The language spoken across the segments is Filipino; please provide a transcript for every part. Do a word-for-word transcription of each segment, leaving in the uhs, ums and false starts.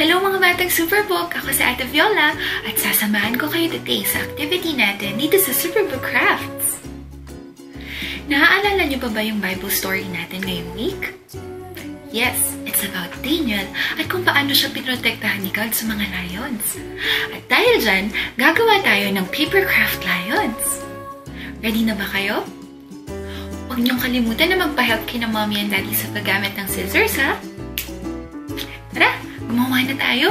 Hello mga Batang Superbook! Ako si Ate Viola at sasamahan ko kayo today sa activity natin dito sa Superbook Crafts! Naaalala niyo pa ba yung Bible story natin ngayong week? Yes, it's about Daniel at kung paano siya pinotektahan ni God sa mga lions. At dahil dyan, gagawa tayo ng Paper Craft Lions! Ready na ba kayo? Huwag niyong kalimutan na magpa-help kina Mommy and Daddy sa paggamit ng scissors, ha? Tara! Gumawa na tayo!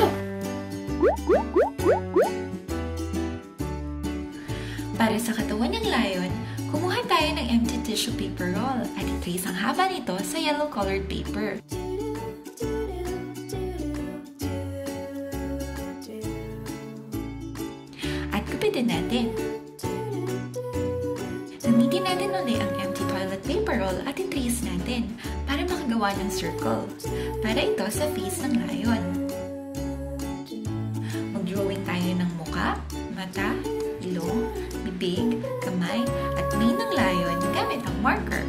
Para sa katawan ng lion, kumuha tayo ng empty tissue paper roll at i-trace ang haba nito sa yellow-colored paper. At gupitin natin. Gamitin natin ulit ang empty toilet paper roll at i-trace natin para makagawa ng circle. Para ito sa face ng lion. Mag-drawing tayo ng muka, mata, ilong, bibig, kamay, at mane ng lion gamit ang marker.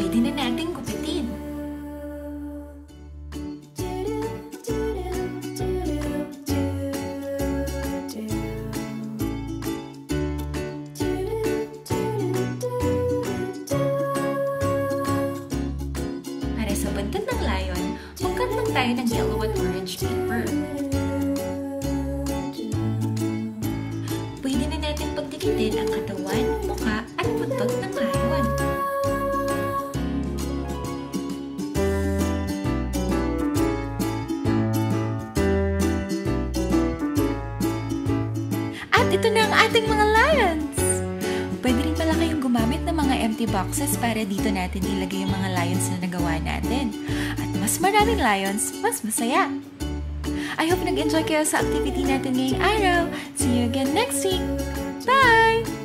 Pwede na natin gupitin. Para sa buntot ng lion, magkat lang tayo ng yellow at orange paper. Pwede na natin pagdikitin ang katawan, mukha at buntot ng lion. Ito na ang ating mga lions! Pwede rin pala kayong gumamit ng mga empty boxes para dito natin ilagay yung mga lions na nagawa natin. At mas maraming lions, mas masaya! I hope nag-enjoy kayo sa activity natin ngayong araw. See you again next week! Bye!